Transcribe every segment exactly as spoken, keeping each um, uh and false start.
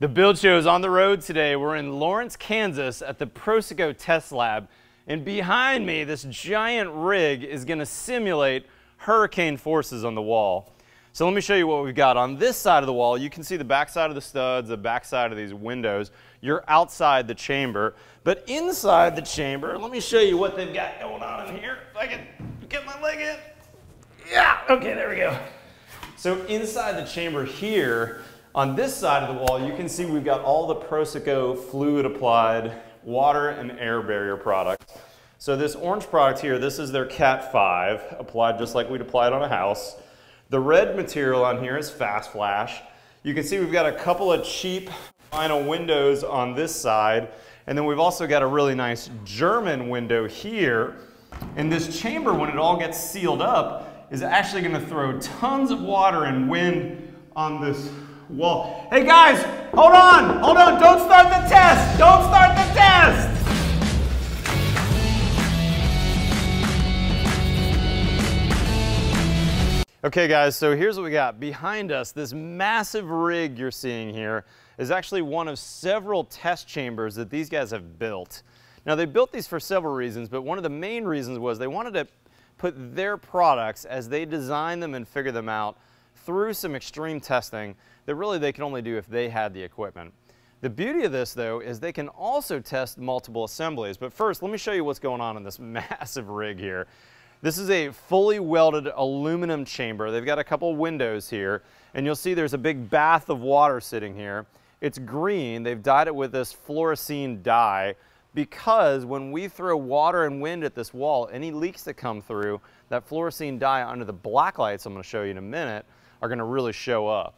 The Build Show is on the road today. We're in Lawrence, Kansas at the Proseco Test Lab. And behind me, this giant rig is going to simulate hurricane forces on the wall. So let me show you what we've got. On this side of the wall, you can see the backside of the studs, the backside of these windows. You're outside the chamber. But inside the chamber, let me show you what they've got going on in here. If I can get my leg in. Yeah, okay, there we go. So inside the chamber here, on this side of the wall, you can see we've got all the Proseco fluid applied water and air barrier products. So this orange product here, this is their Cat five, applied just like we'd apply it on a house. The red material on here is Fast Flash. You can see we've got a couple of cheap vinyl windows on this side, and then we've also got a really nice German window here. And this chamber, when it all gets sealed up, is actually going to throw tons of water and wind on this wall. Hey guys, hold on, hold on, don't start the test, don't start the test! Okay guys, so here's what we got. Behind us, this massive rig you're seeing here is actually one of several test chambers that these guys have built. Now they built these for several reasons, but one of the main reasons was they wanted to put their products, as they design them and figure them out, through some extreme testing that really they can only do if they had the equipment. The beauty of this though is they can also test multiple assemblies. But first, let me show you what's going on in this massive rig here. This is a fully welded aluminum chamber. They've got a couple windows here, and you'll see there's a big bath of water sitting here. It's green. They've dyed it with this fluorescein dye because when we throw water and wind at this wall, any leaks that come through, that fluorescein dye under the black lights I'm going to show you in a minute, are going to really show up.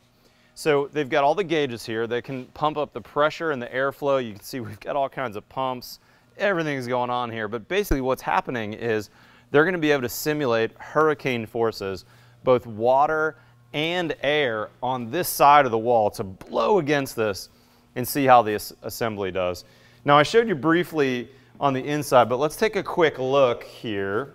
So they've got all the gauges here. They can pump up the pressure and the airflow. You can see we've got all kinds of pumps. Everything's going on here. But basically what's happening is they're going to be able to simulate hurricane forces, both water and air, on this side of the wall to blow against this and see how this assembly does. Now I showed you briefly on the inside, but let's take a quick look here.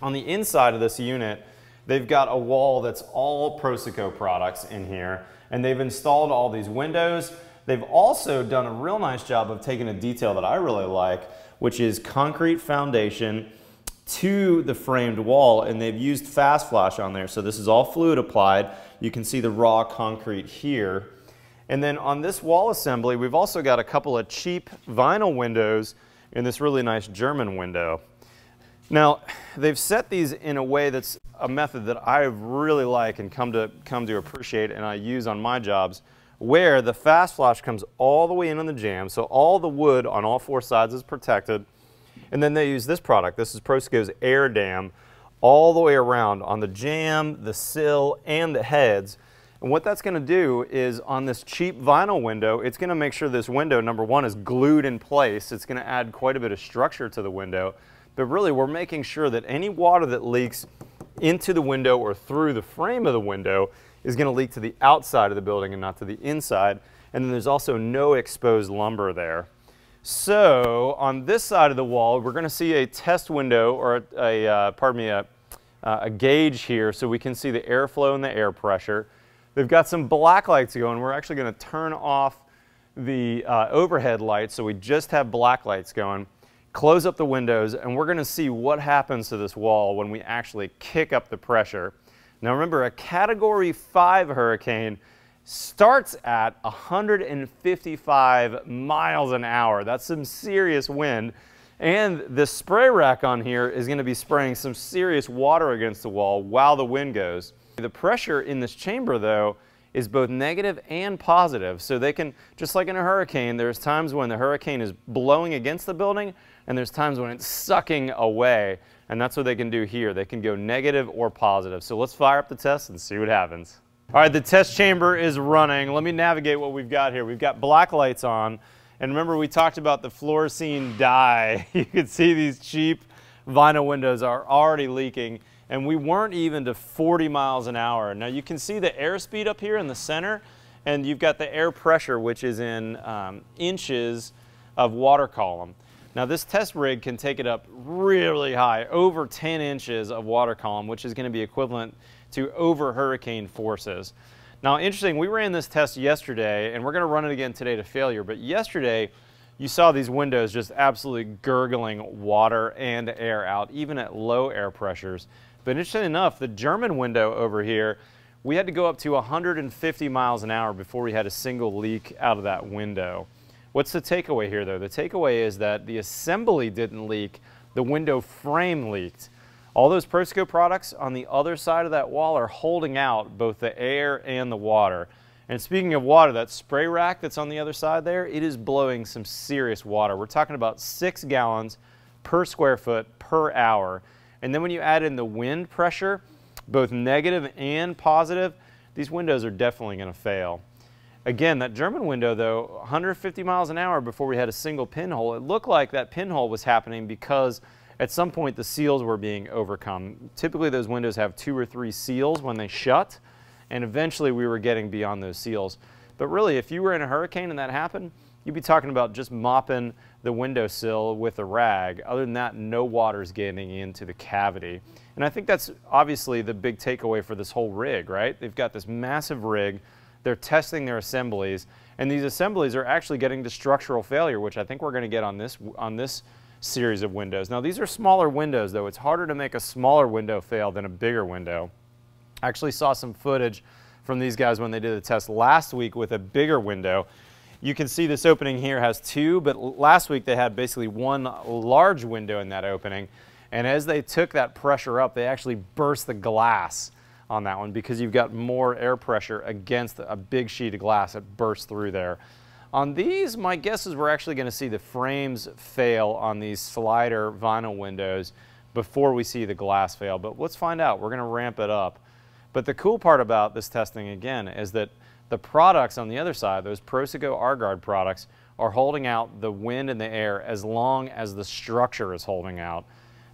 On the inside of this unit, they've got a wall that's all Proseco products in here, and they've installed all these windows. They've also done a real nice job of taking a detail that I really like, which is concrete foundation to the framed wall, and they've used Fast Flash on there. So this is all fluid applied. You can see the raw concrete here. And then on this wall assembly, we've also got a couple of cheap vinyl windows and this really nice German window. Now, they've set these in a way that's a method that I really like and come to, come to appreciate, and I use on my jobs, where the Fast Flash comes all the way in on the jamb, so all the wood on all four sides is protected. And then they use this product. This is Proseco's Air Dam all the way around on the jamb, the sill, and the heads. And what that's going to do is, on this cheap vinyl window, it's going to make sure this window, number one, is glued in place. It's going to add quite a bit of structure to the window. But really, we're making sure that any water that leaks into the window or through the frame of the window is going to leak to the outside of the building and not to the inside. And then there's also no exposed lumber there. So on this side of the wall, we're going to see a test window, or a, a uh, pardon me, a, uh, a gauge here, so we can see the airflow and the air pressure. They've got some black lights going. We're actually going to turn off the uh, overhead lights, so we just have black lights going. Close up the windows, and we're going to see what happens to this wall when we actually kick up the pressure. Now remember, a Category five hurricane starts at one hundred fifty-five miles an hour. That's some serious wind. And this spray rack on here is going to be spraying some serious water against the wall while the wind goes. The pressure in this chamber, though, is both negative and positive. So they can, just like in a hurricane, there's times when the hurricane is blowing against the building, and there's times when it's sucking away. And that's what they can do here. They can go negative or positive. So let's fire up the test and see what happens. All right, the test chamber is running. Let me navigate what we've got here. We've got black lights on. And remember, we talked about the fluorescein dye. You can see these cheap vinyl windows are already leaking. And we weren't even to forty miles an hour. Now you can see the airspeed up here in the center, and you've got the air pressure, which is in um, inches of water column. Now this test rig can take it up really high, over ten inches of water column, which is going to be equivalent to over hurricane forces. Now, interesting, we ran this test yesterday, and we're going to run it again today to failure, but yesterday you saw these windows just absolutely gurgling water and air out, even at low air pressures. But interesting enough, the German window over here, we had to go up to one hundred fifty miles an hour before we had a single leak out of that window. What's the takeaway here, though? The takeaway is that the assembly didn't leak, the window frame leaked. All those Prosco products on the other side of that wall are holding out both the air and the water. And speaking of water, that spray rack that's on the other side there, it is blowing some serious water. We're talking about six gallons per square foot per hour. And then when you add in the wind pressure, both negative and positive, these windows are definitely going to fail. Again, that German window though, one hundred fifty miles an hour before we had a single pinhole, it looked like that pinhole was happening because at some point the seals were being overcome. Typically those windows have two or three seals when they shut, and eventually we were getting beyond those seals. But really, if you were in a hurricane and that happened, you'd be talking about just mopping the windowsill with a rag. Other than that, no water's getting into the cavity. And I think that's obviously the big takeaway for this whole rig, right? They've got this massive rig, they're testing their assemblies, and these assemblies are actually getting to structural failure, which I think we're going to get on this, on this series of windows. Now, these are smaller windows, though. It's harder to make a smaller window fail than a bigger window. I actually saw some footage from these guys when they did a test last week with a bigger window. You can see this opening here has two, but last week they had basically one large window in that opening, and as they took that pressure up, they actually burst the glass on that one because you've got more air pressure against a big sheet of glass that bursts through there. On these, my guess is we're actually going to see the frames fail on these slider vinyl windows before we see the glass fail, but let's find out. We're going to ramp it up. But the cool part about this testing, again, is that the products on the other side, those Prosco R-Guard products, are holding out the wind and the air as long as the structure is holding out.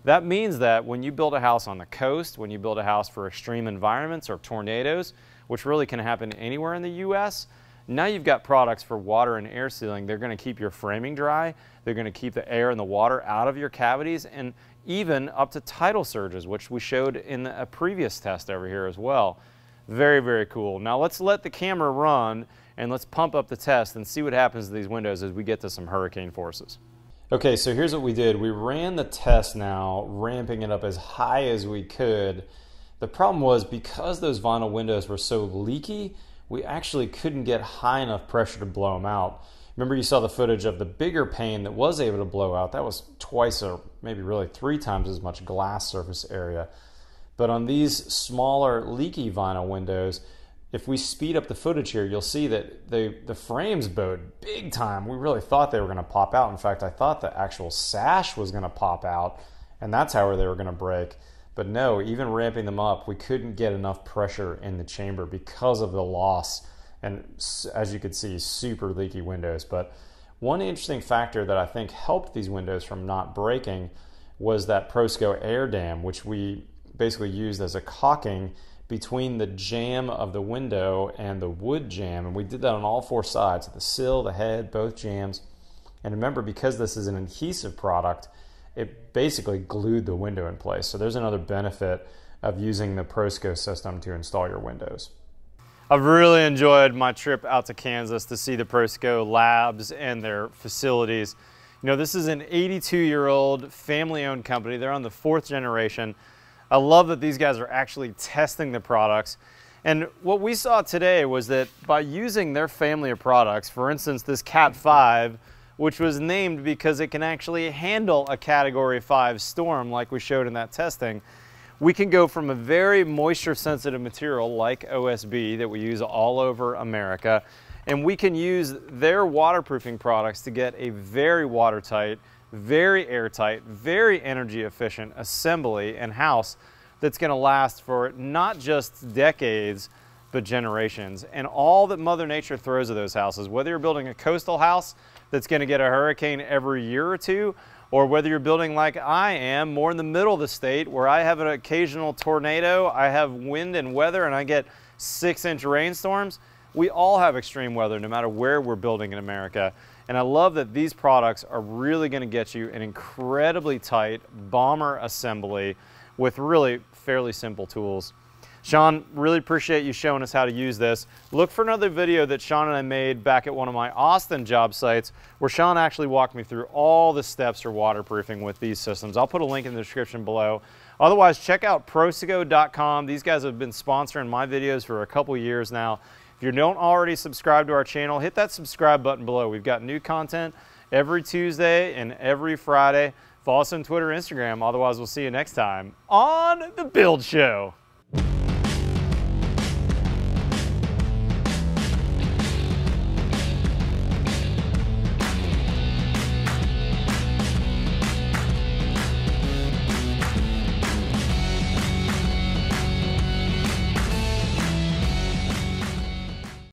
That means that when you build a house on the coast, when you build a house for extreme environments or tornadoes, which really can happen anywhere in the U S, now you've got products for water and air sealing. They're going to keep your framing dry, they're going to keep the air and the water out of your cavities, and even up to tidal surges, which we showed in a previous test over here as well. Very, very cool. Now let's let the camera run and let's pump up the test and see what happens to these windows as we get to some hurricane forces. Okay, so here's what we did. We ran the test now, ramping it up as high as we could. The problem was because those vinyl windows were so leaky, we actually couldn't get high enough pressure to blow them out. Remember, you saw the footage of the bigger pane that was able to blow out. That was twice or maybe really three times as much glass surface area. But on these smaller leaky vinyl windows, if we speed up the footage here, you'll see that they, the frames bowed big time. We really thought they were going to pop out. In fact, I thought the actual sash was going to pop out, and that's how they were going to break. But no, even ramping them up, we couldn't get enough pressure in the chamber because of the loss. And as you could see, super leaky windows. But one interesting factor that I think helped these windows from not breaking was that Prosco air dam, which we basically used as a caulking between the jamb of the window and the wood jamb, and we did that on all four sides, the sill, the head, both jambs. And remember, because this is an adhesive product, it basically glued the window in place. So there's another benefit of using the Prosco system to install your windows. I've really enjoyed my trip out to Kansas to see the Prosco labs and their facilities. You know, this is an eighty-two-year-old family-owned company. They're on the fourth generation. I love that these guys are actually testing the products. And what we saw today was that by using their family of products, for instance, this Cat five, which was named because it can actually handle a Category five storm like we showed in that testing, we can go from a very moisture sensitive material like O S B that we use all over America, and we can use their waterproofing products to get a very watertight, very airtight, very energy efficient assembly and house that's going to last for not just decades, but generations. And all that Mother Nature throws at those houses, whether you're building a coastal house that's going to get a hurricane every year or two, or whether you're building like I am, more in the middle of the state where I have an occasional tornado, I have wind and weather, and I get six inch rainstorms. We all have extreme weather no matter where we're building in America. And I love that these products are really going to get you an incredibly tight bomber assembly with really fairly simple tools. Sean, really appreciate you showing us how to use this. Look for another video that Sean and I made back at one of my Austin job sites where Sean actually walked me through all the steps for waterproofing with these systems. I'll put a link in the description below. Otherwise, check out Prosigo dot com. These guys have been sponsoring my videos for a couple years now. If you don't already subscribe to our channel, hit that subscribe button below. We've got new content every Tuesday and every Friday. Follow us on Twitter and Instagram. Otherwise, we'll see you next time on The Build Show.